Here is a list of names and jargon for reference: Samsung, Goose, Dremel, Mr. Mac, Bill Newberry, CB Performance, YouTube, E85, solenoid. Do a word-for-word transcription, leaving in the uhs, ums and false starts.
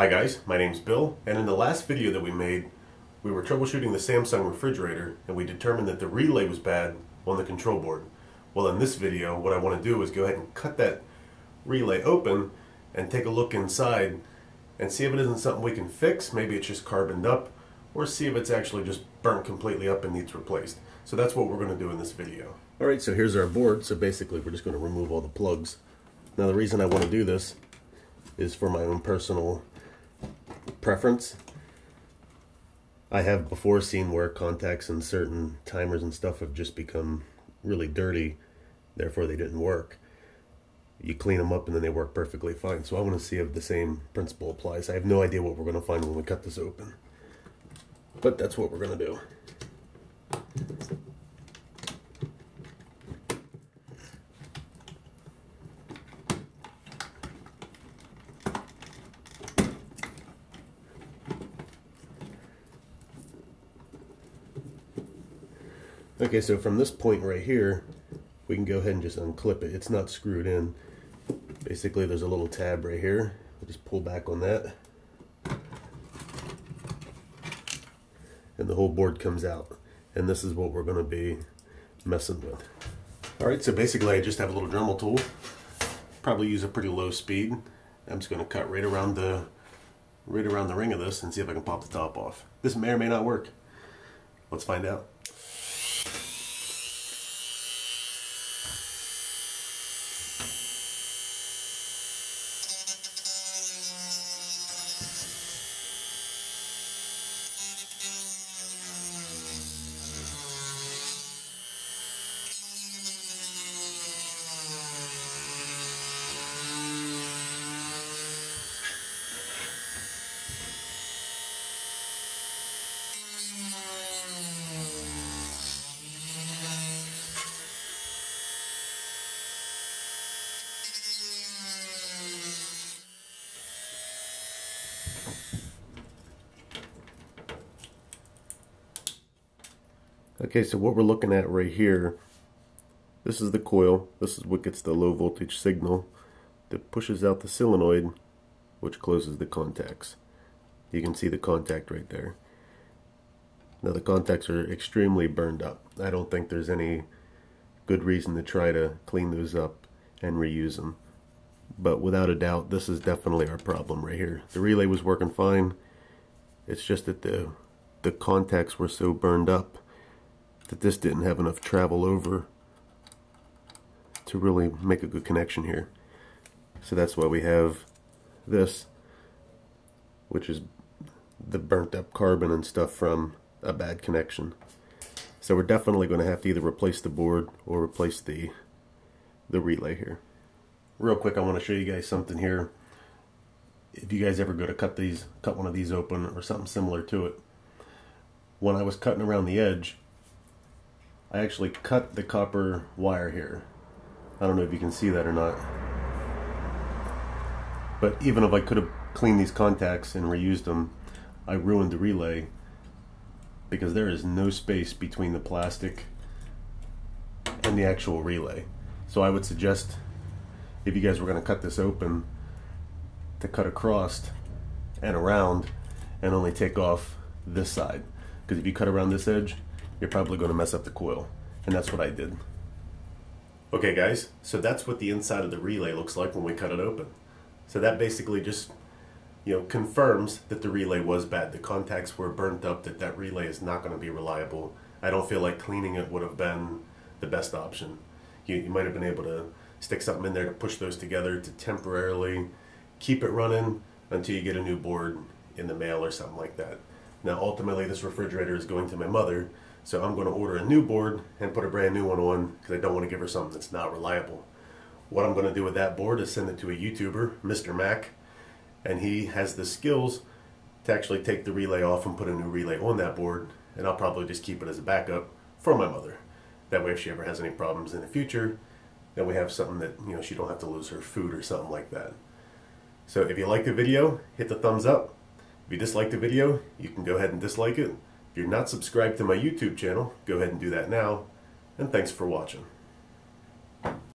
Hi guys, my name's Bill, and in the last video that we made, we were troubleshooting the Samsung refrigerator and we determined that the relay was bad on the control board. Well, in this video, what I want to do is go ahead and cut that relay open and take a look inside and see if it isn't something we can fix. Maybe it's just carboned up, or see if it's actually just burnt completely up and needs replaced. So that's what we're going to do in this video. Alright, so here's our board. So basically we're just going to remove all the plugs. Now the reason I want to do this is for my own personal preference. I have before seen where contacts and certain timers and stuff have just become really dirty, therefore they didn't work. You clean them up and then they work perfectly fine. So I want to see if the same principle applies. I have no idea what we're going to find when we cut this open, but that's what we're going to do. Okay, so from this point right here, we can go ahead and just unclip it. It's not screwed in. Basically, there's a little tab right here. We'll just pull back on that, and the whole board comes out. And this is what we're going to be messing with. Alright, so basically I just have a little Dremel tool. Probably use a pretty low speed. I'm just going to cut right around the right around the ring of this and see if I can pop the top off. This may or may not work. Let's find out. Okay, so what we're looking at right here, this is the coil. This is what gets the low voltage signal that pushes out the solenoid, which closes the contacts. You can see the contact right there. Now the contacts are extremely burned up. I don't think there's any good reason to try to clean those up and reuse them. But without a doubt, this is definitely our problem right here. The relay was working fine. It's just that the, the contacts were so burned up that this didn't have enough travel over to really make a good connection here. So that's why we have this, which is the burnt up carbon and stuff from a bad connection. So we're definitely going to have to either replace the board or replace the the relay here. Real quick, I want to show you guys something here. If you guys ever go to cut these cut one of these open or something similar to it, when I was cutting around the edge, I actually cut the copper wire here. I don't know if you can see that or not. But even if I could have cleaned these contacts and reused them, I ruined the relay because there is no space between the plastic and the actual relay. So I would suggest, if you guys were going to cut this open, to cut across and around and only take off this side. Because if you cut around this edge, you're probably going to mess up the coil, and that's what I did. Okay guys, so that's what the inside of the relay looks like when we cut it open. So that basically just, you know, confirms that the relay was bad. The contacts were burnt up, that that relay is not going to be reliable. I don't feel like cleaning it would have been the best option. You, you might have been able to stick something in there to push those together to temporarily keep it running until you get a new board in the mail or something like that. Now ultimately this refrigerator is going to my mother, so I'm going to order a new board and put a brand new one on because I don't want to give her something that's not reliable. What I'm going to do with that board is send it to a YouTuber, Mister Mac, and he has the skills to actually take the relay off and put a new relay on that board, and I'll probably just keep it as a backup for my mother. That way if she ever has any problems in the future, then we have something that, you know, she don't have to lose her food or something like that. So if you like the video, hit the thumbs up. If you dislike the video, you can go ahead and dislike it. If you're not subscribed to my YouTube channel, go ahead and do that now, and thanks for watching.